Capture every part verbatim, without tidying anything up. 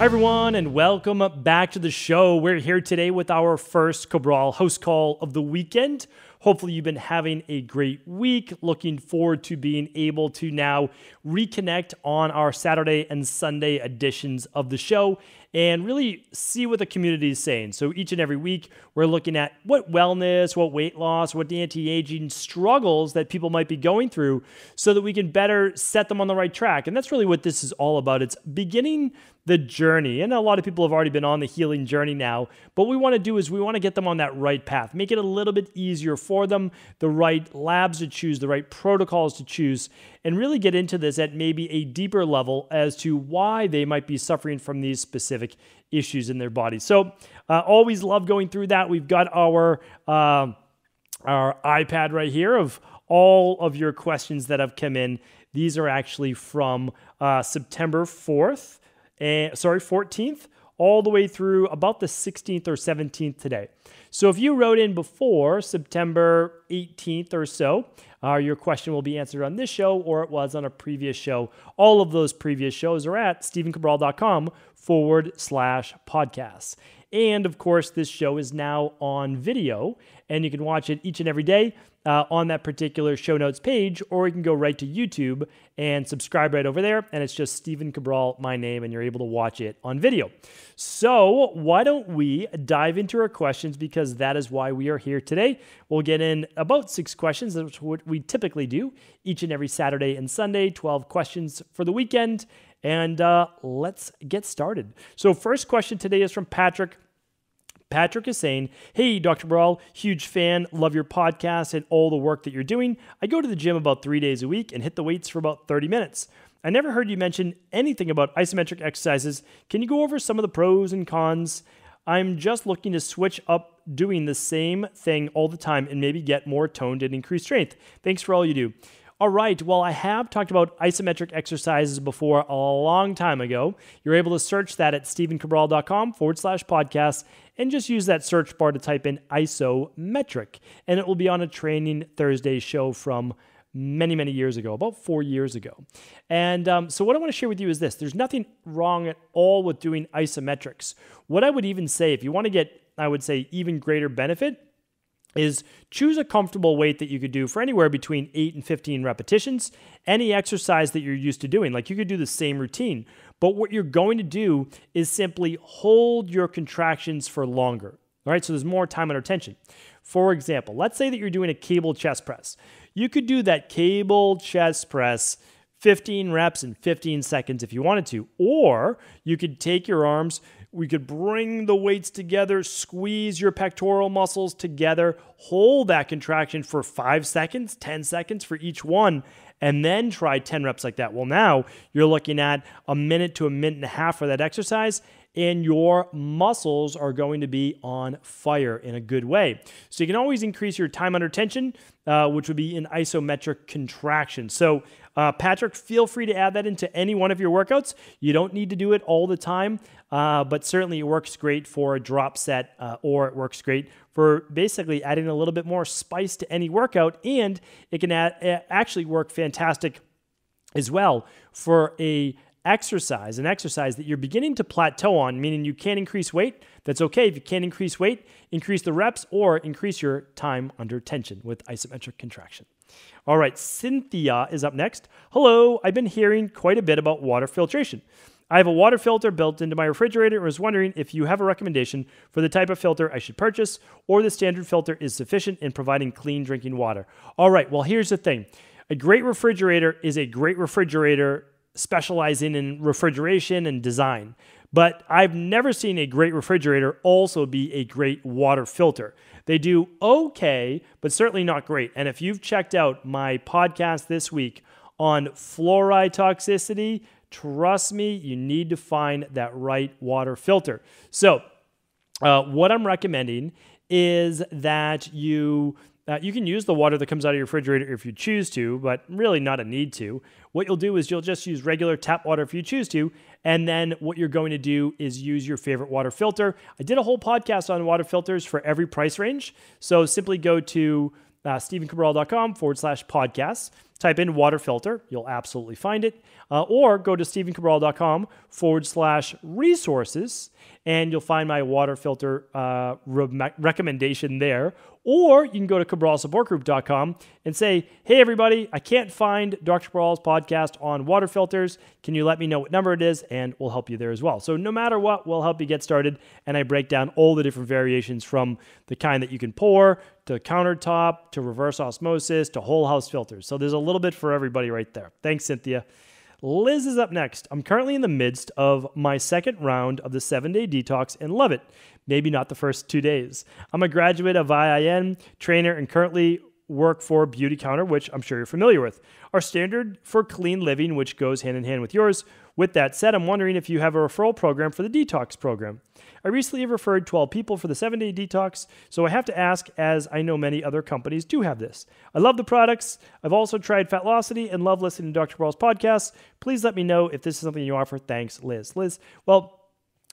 Hi everyone, and welcome back to the show. We're here today with our first Cabral House Call of the weekend. Hopefully you've been having a great week. Looking forward to being able to now reconnect on our Saturday and Sunday editions of the show and really see what the community is saying. So each and every week, we're looking at what wellness, what weight loss, what anti-aging struggles that people might be going through so that we can better set them on the right track. And that's really what this is all about. It's beginning the journey. And a lot of people have already been on the healing journey now, but what we want to do is we want to get them on that right path, make it a little bit easier for them, the right labs to choose, the right protocols to choose, and really get into this at maybe a deeper level as to why they might be suffering from these specific issues in their body. So uh, always love going through that. We've got our, uh, our iPad right here of all of your questions that have come in. These are actually from uh, September fourth. And, sorry, fourteenth, all the way through about the sixteenth or seventeenth today. So if you wrote in before September eighteenth or so, uh, your question will be answered on this show, or it was on a previous show. All of those previous shows are at StephenCabral.com forward slash podcasts. And of course, this show is now on video, and you can watch it each and every day uh, on that particular show notes page, or you can go right to YouTube and subscribe right over there, and it's just Stephen Cabral, my name, and you're able to watch it on video. So why don't we dive into our questions, because that is why we are here today. We'll get in about six questions. That's what we typically do each and every Saturday and Sunday, twelve questions for the weekend. And uh, let's get started. So first question today is from Patrick. Patrick is saying, hey, Doctor Cabral, huge fan, love your podcast and all the work that you're doing. I go to the gym about three days a week and hit the weights for about thirty minutes. I never heard you mention anything about isometric exercises. Can you go over some of the pros and cons? I'm just looking to switch up doing the same thing all the time and maybe get more toned and increased strength. Thanks for all you do. All right, well, I have talked about isometric exercises before a long time ago. You're able to search that at StephenCabral.com forward slash podcast and just use that search bar to type in isometric. And it will be on a Training Thursday show from many, many years ago, about four years ago. And um, so what I want to share with you is this. There's nothing wrong at all with doing isometrics. What I would even say, if you want to get, I would say, even greater benefit, is choose a comfortable weight that you could do for anywhere between eight and fifteen repetitions, any exercise that you're used to doing. Like you could do the same routine, but what you're going to do is simply hold your contractions for longer. All right, so there's more time under tension. For example, let's say that you're doing a cable chest press. You could do that cable chest press fifteen reps in fifteen seconds if you wanted to, or you could take your arms. We could bring the weights together, squeeze your pectoral muscles together, hold that contraction for five seconds, ten seconds for each one, and then try ten reps like that. Well, now you're looking at a minute to a minute and a half for that exercise, and your muscles are going to be on fire in a good way. So you can always increase your time under tension, uh, which would be an isometric contraction. So uh, Patrick, feel free to add that into any one of your workouts. You don't need to do it all the time, uh, but certainly it works great for a drop set, uh, or it works great for basically adding a little bit more spice to any workout, and it can add, actually work fantastic as well for a exercise, an exercise that you're beginning to plateau on, meaning you can't increase weight. That's okay. If you can't increase weight, increase the reps or increase your time under tension with isometric contraction. All right, Cynthia is up next. Hello, I've been hearing quite a bit about water filtration. I have a water filter built into my refrigerator and was wondering if you have a recommendation for the type of filter I should purchase, or the standard filter is sufficient in providing clean drinking water. All right, well, here's the thing. A great refrigerator is a great refrigerator specializing in refrigeration and design. But I've never seen a great refrigerator also be a great water filter. They do okay, but certainly not great. And if you've checked out my podcast this week on fluoride toxicity, trust me, you need to find that right water filter. So uh, what I'm recommending is that you Uh, you can use the water that comes out of your refrigerator if you choose to, but really not a need to. What you'll do is you'll just use regular tap water if you choose to, and then what you're going to do is use your favorite water filter. I did a whole podcast on water filters for every price range, so simply go to uh, StephenCabral.com forward slash podcasts. type in water filter, you'll absolutely find it, uh, or go to Stephen Cabral dot com forward slash resources, and you'll find my water filter uh, re recommendation there. Or you can go to cabral support group dot com and say, hey, everybody, I can't find Doctor Cabral's podcast on water filters. Can you let me know what number it is? And we'll help you there as well. So no matter what, we'll help you get started. And I break down all the different variations, from the kind that you can pour to countertop to reverse osmosis to whole house filters. So there's a little bit for everybody right there. Thanks, Cynthia. Liz is up next. I'm currently in the midst of my second round of the seven-day detox and love it. Maybe not the first two days. I'm a graduate of I I N, trainer, and currently work for Beauty Counter, which I'm sure you're familiar with. Our standard for clean living, which goes hand in hand with yours. With that said, I'm wondering if you have a referral program for the detox program. I recently have referred twelve people for the seven-day detox, so I have to ask, as I know many other companies do have this. I love the products. I've also tried Fatlocity and love listening to Doctor Cabral's podcast. Please let me know if this is something you offer. Thanks, Liz. Liz, well,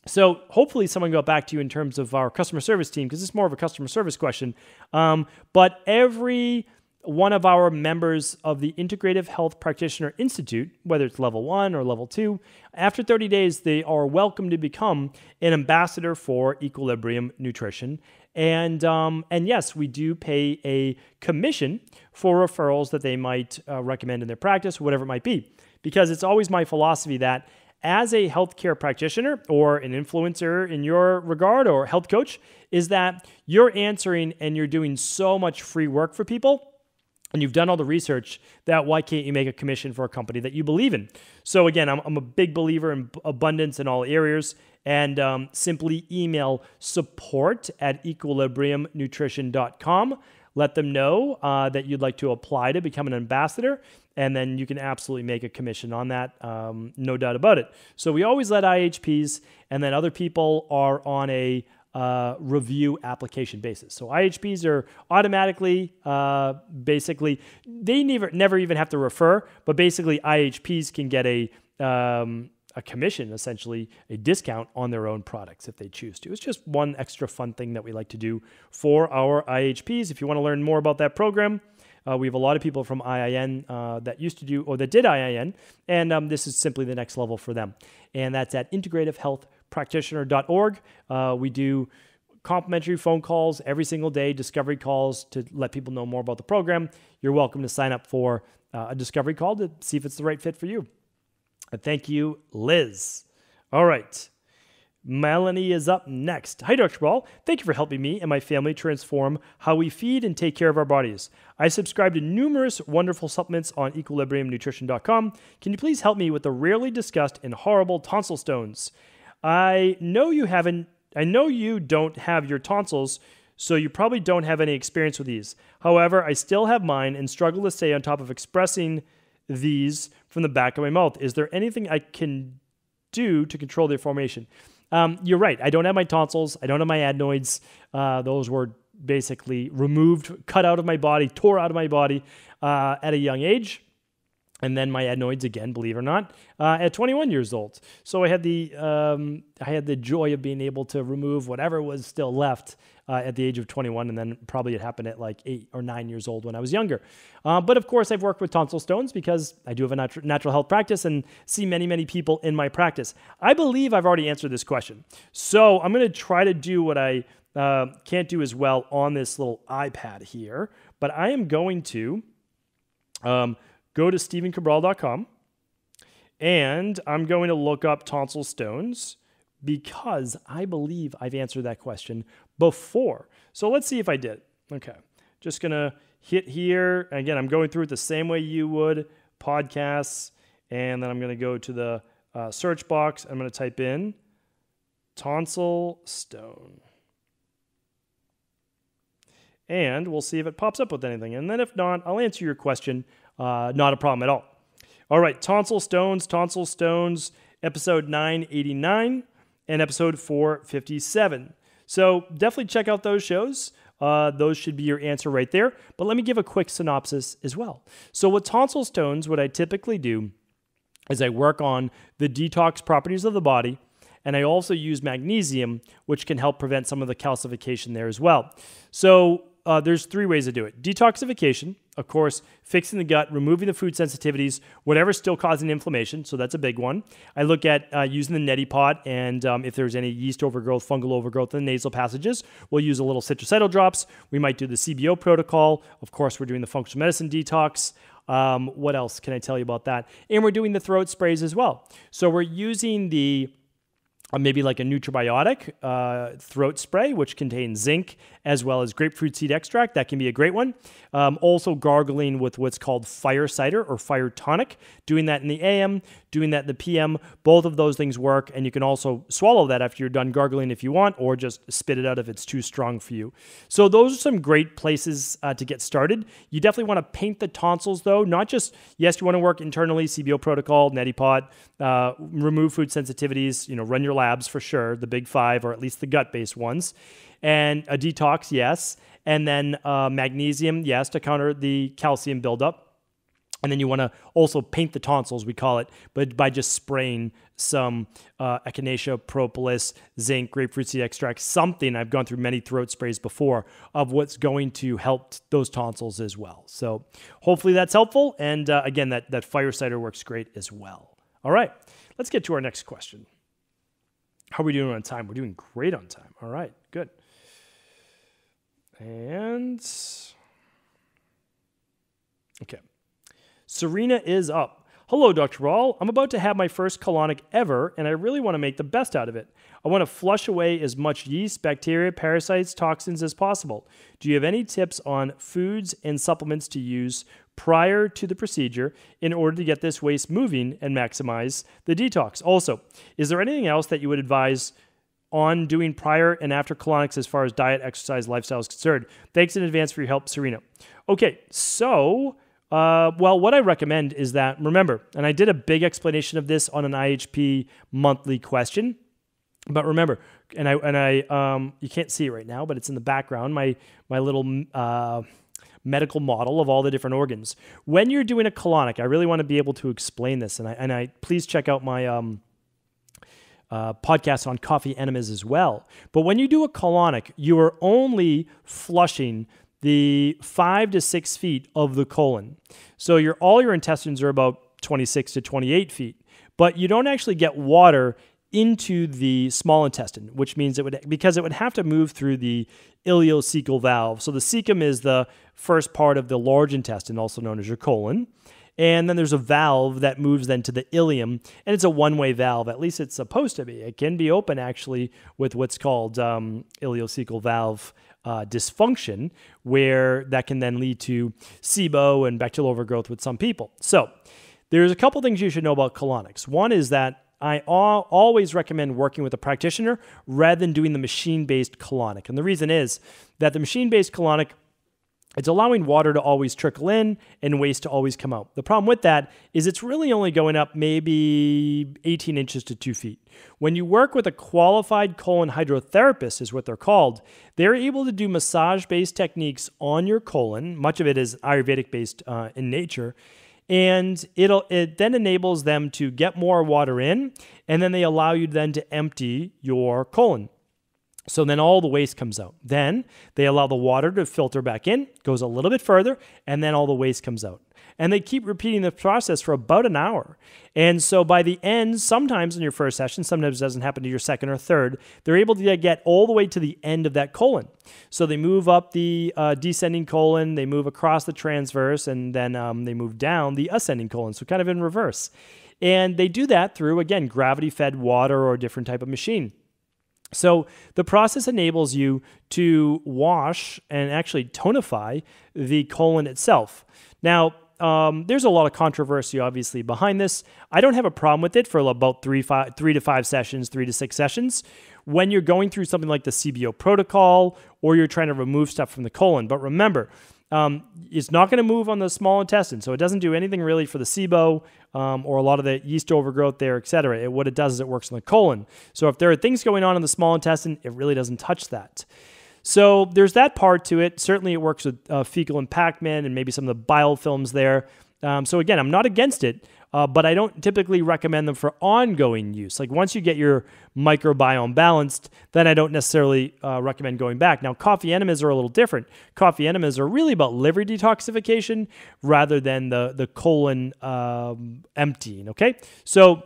so hopefully someone got back to you in terms of our customer service team, because it's more of a customer service question. Um, but every one of our members of the Integrative Health Practitioner Institute, whether it's level one or level two, after thirty days, they are welcome to become an ambassador for Equilibrium Nutrition. And, um, and yes, we do pay a commission for referrals that they might uh, recommend in their practice, whatever it might be, because it's always my philosophy that as a healthcare practitioner or an influencer in your regard, or health coach, is that you're answering and you're doing so much free work for people, and you've done all the research, that why can't you make a commission for a company that you believe in? So again, I'm, I'm a big believer in abundance in all areas, and um, simply email support at equilibrium nutrition dot com. Let them know uh, that you'd like to apply to become an ambassador, and then you can absolutely make a commission on that, um, no doubt about it. So we always let I H Ps, and then other people are on a uh, review application basis. So I H Ps are automatically, uh, basically, they never, never even have to refer, but basically I H Ps can get a um, a commission, essentially a discount on their own products if they choose to. It's just one extra fun thing that we like to do for our I H Ps. If you want to learn more about that program, uh, we have a lot of people from I I N uh, that used to do, or that did I I N, and um, this is simply the next level for them. And that's at integrative health practitioner dot org. Uh, we do complimentary phone calls every single day, discovery calls to let people know more about the program. You're welcome to sign up for uh, a discovery call to see if it's the right fit for you. Thank you, Liz. All right. Melanie is up next. Hi, Doctor Cabral. Thank you for helping me and my family transform how we feed and take care of our bodies. I subscribe to numerous wonderful supplements on equilibrium nutrition dot com. Can you please help me with the rarely discussed and horrible tonsil stones? I know you haven't, I know you don't have your tonsils, so you probably don't have any experience with these. However, I still have mine and struggle to stay on top of expressing these from the back of my mouth. Is there anything I can do to control their formation? Um, you're right. I don't have my tonsils. I don't have my adenoids. Uh, those were basically removed, cut out of my body, tore out of my body uh, at a young age. And then my adenoids again, believe it or not, uh, at twenty-one years old. So I had the um, I had the joy of being able to remove whatever was still left uh, at the age of twenty-one, and then probably it happened at like eight or nine years old when I was younger. Uh, but of course, I've worked with tonsil stones because I do have a nat natural health practice and see many, many people in my practice. I believe I've already answered this question, so I'm going to try to do what I uh, can't do as well on this little iPad here. But I am going to. Um, Go to Stephen Cabral dot com, and I'm going to look up tonsil stones because I believe I've answered that question before. So let's see if I did. Okay, just going to hit here. Again, I'm going through it the same way you would, podcasts, and then I'm going to go to the uh, search box. I'm going to type in tonsil stone. And we'll see if it pops up with anything. And then if not, I'll answer your question. Uh, not a problem at all. All right, tonsil stones, tonsil stones, episode nine eighty-nine and episode four fifty-seven. So definitely check out those shows. Uh, those should be your answer right there. But let me give a quick synopsis as well. So with tonsil stones, what I typically do is I work on the detox properties of the body, and I also use magnesium, which can help prevent some of the calcification there as well. So uh, there's three ways to do it. Detoxification, of course, fixing the gut, removing the food sensitivities, whatever's still causing inflammation. So that's a big one. I look at uh, using the neti pot, and um, if there's any yeast overgrowth, fungal overgrowth in the nasal passages, we'll use a little citricidal drops. We might do the C B O protocol. Of course, we're doing the functional medicine detox. Um, what else can I tell you about that? And we're doing the throat sprays as well. So we're using the Uh, maybe like a nutribiotic uh, throat spray, which contains zinc, as well as grapefruit seed extract. That can be a great one. Um, also gargling with what's called fire cider or fire tonic. Doing that in the A M, doing that in the P M. Both of those things work, and you can also swallow that after you're done gargling if you want, or just spit it out if it's too strong for you. So those are some great places uh, to get started. You definitely want to paint the tonsils, though. Not just, yes, you want to work internally, C B O protocol, neti pot, uh, remove food sensitivities, you know, run your labs for sure, the big five, or at least the gut-based ones, and a detox, yes, and then uh, magnesium, yes, to counter the calcium buildup. And then you want to also paint the tonsils, we call it, but by just spraying some uh, echinacea, propolis, zinc, grapefruit seed extract, something. I've gone through many throat sprays before of what's going to help those tonsils as well. So hopefully that's helpful. And uh, again, that, that fire cider works great as well. All right, let's get to our next question. How are we doing on time? We're doing great on time. All right, good. And, okay. Serena is up. Hello, Doctor Cabral. I'm about to have my first colonic ever, and I really want to make the best out of it. I want to flush away as much yeast, bacteria, parasites, toxins as possible. Do you have any tips on foods and supplements to use prior to the procedure in order to get this waste moving and maximize the detox? Also, is there anything else that you would advise on doing prior and after colonics as far as diet, exercise, lifestyle is concerned? Thanks in advance for your help, Serena. Okay, so, uh, well, what I recommend is that, remember, and I did a big explanation of this on an I H P monthly question, but remember, and I, and I, um, you can't see it right now, but it's in the background, my, my little, uh, medical model of all the different organs. When you're doing a colonic, I really want to be able to explain this, and I, and I please check out my um, uh, podcast on coffee enemas as well. But when you do a colonic, you are only flushing the five to six feet of the colon. So your all your intestines are about twenty-six to twenty-eight feet, but you don't actually get water into the small intestine, which means it would, because it would have to move through the ileocecal valve. So the cecum is the first part of the large intestine, also known as your colon. And then there's a valve that moves then to the ileum, and it's a one-way valve. At least it's supposed to be. It can be open, actually, with what's called um, ileocecal valve uh, dysfunction, where that can then lead to SIBO and bacterial overgrowth with some people. So there's a couple things you should know about colonics. One is that I always recommend working with a practitioner rather than doing the machine-based colonic. And the reason is that the machine-based colonic, it's allowing water to always trickle in and waste to always come out. The problem with that is it's really only going up maybe eighteen inches to two feet. When you work with a qualified colon hydrotherapist, is what they're called, they're able to do massage-based techniques on your colon. Much of it is Ayurvedic-based uh, in nature. And it'll, it then enables them to get more water in, and then they allow you then to empty your colon. So then all the waste comes out. Then they allow the water to filter back in, goes a little bit further, and then all the waste comes out. And they keep repeating the process for about an hour. And so by the end, sometimes in your first session, sometimes it doesn't happen to your second or third, they're able to get all the way to the end of that colon. So they move up the uh, descending colon, they move across the transverse, and then um, they move down the ascending colon, so kind of in reverse. And they do that through, again, gravity-fed water or a different type of machine. So the process enables you to wash and actually tonify the colon itself. Now, um, there's a lot of controversy, obviously, behind this. I don't have a problem with it for about three, five, three to five sessions, three to six sessions, when you're going through something like the C B O protocol or you're trying to remove stuff from the colon. But remember, Um, it's not going to move on the small intestine, so it doesn't do anything really for the SIBO um, or a lot of the yeast overgrowth there, et cetera. It, what it does is it works on the colon. So if there are things going on in the small intestine, it really doesn't touch that. So there's that part to it. Certainly it works with uh, fecal impactment and maybe some of the biofilms there. Um, so again, I'm not against it. uh, but I don't typically recommend them for ongoing use. Like once you get your microbiome balanced, then I don't necessarily uh, recommend going back. Now, coffee enemas are a little different. Coffee enemas are really about liver detoxification rather than the, the colon um, emptying, okay? So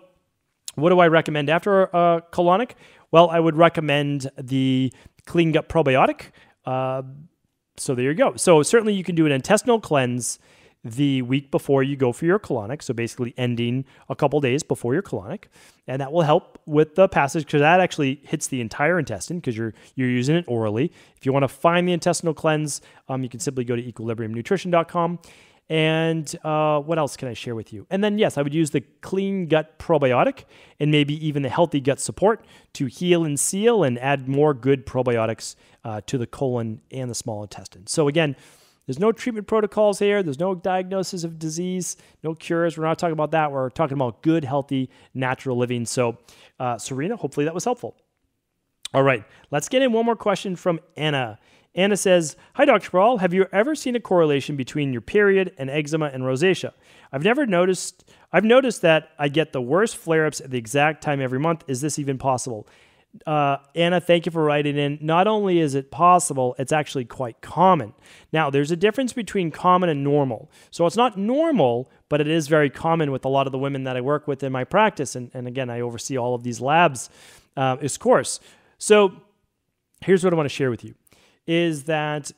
what do I recommend after a uh, colonic? Well, I would recommend the clean gut probiotic. Uh, so there you go. So certainly you can do an intestinal cleanse the week before you go for your colonic. So basically ending a couple days before your colonic. And that will help with the passage because that actually hits the entire intestine because you're, you're using it orally. If you want to find the intestinal cleanse, um, you can simply go to equilibrium nutrition dot com. And uh, what else can I share with you? And then, yes, I would use the clean gut probiotic and maybe even the healthy gut support to heal and seal and add more good probiotics uh, to the colon and the small intestine. So again, there's no treatment protocols here. There's no diagnosis of disease, no cures. We're not talking about that. We're talking about good, healthy, natural living. So uh, Serena, hopefully that was helpful. All right, let's get in one more question from Anna. Anna says, "Hi, Doctor Cabral. Have you ever seen a correlation between your period and eczema and rosacea? I've never noticed. I've noticed that I get the worst flare-ups at the exact time every month. Is this even possible?" Uh, Anna, thank you for writing in. Not only is it possible, it's actually quite common. Now, there's a difference between common and normal. So it's not normal, but it is very common with a lot of the women that I work with in my practice. And, and again, I oversee all of these labs, uh, of course. So here's what I want to share with you. Is that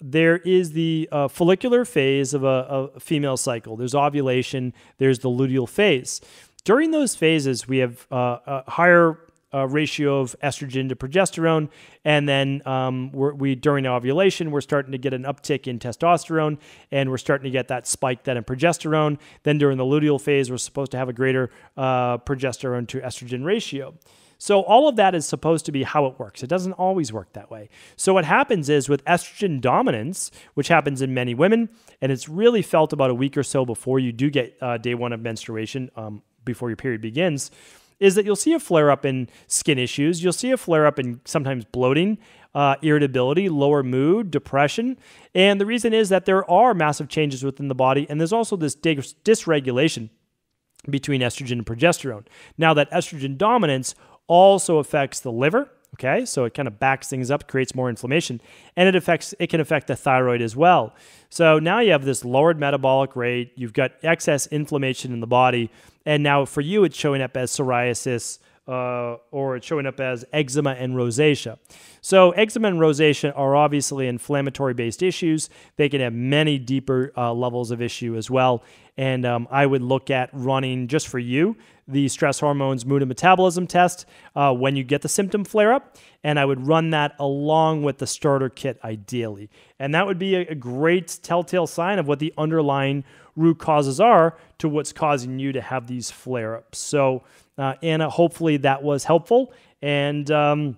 there is the uh, follicular phase of a, a female cycle. There's ovulation, there's the luteal phase. During those phases, we have uh, a higher uh, ratio of estrogen to progesterone, and then um, we're, we during ovulation, we're starting to get an uptick in testosterone, and we're starting to get that spike then in progesterone. Then during the luteal phase, we're supposed to have a greater uh, progesterone to estrogen ratio. So all of that is supposed to be how it works. It doesn't always work that way. So what happens is with estrogen dominance, which happens in many women, and it's really felt about a week or so before you do get uh, day one of menstruation, um, before your period begins, is that you'll see a flare-up in skin issues. You'll see a flare-up in sometimes bloating, uh, irritability, lower mood, depression. And the reason is that there are massive changes within the body, and there's also this dis dysregulation between estrogen and progesterone. Now that estrogen dominance also affects the liver, okay? So it kind of backs things up, creates more inflammation, and it affects, it can affect the thyroid as well. So now you have this lowered metabolic rate, you've got excess inflammation in the body, and now for you it's showing up as psoriasis, uh, or it's showing up as eczema and rosacea. So eczema and rosacea are obviously inflammatory-based issues. They can have many deeper uh, levels of issue as well. And um, I would look at running, just for you, the stress hormones, mood and metabolism test uh, when you get the symptom flare-up. And I would run that along with the starter kit ideally. And that would be a great telltale sign of what the underlying root causes are to what's causing you to have these flare-ups. So uh, Anna, hopefully that was helpful. And um,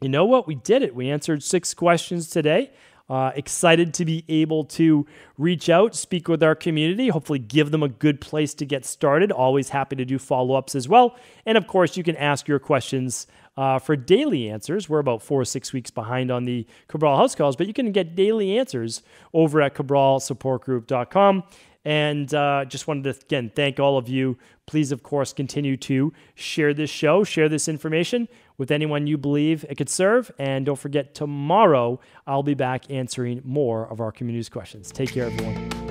you know what? We did it. We answered six questions today. Uh, excited to be able to reach out, speak with our community, hopefully give them a good place to get started. Always happy to do follow-ups as well. And of course, you can ask your questions uh, for daily answers. We're about four or six weeks behind on the Cabral House Calls, but you can get daily answers over at cabral support group dot com. And uh, just wanted to, again, thank all of you. Please, of course, continue to share this show, share this information with anyone you believe it could serve. And don't forget, tomorrow I'll be back answering more of our community's questions. Take care, everyone.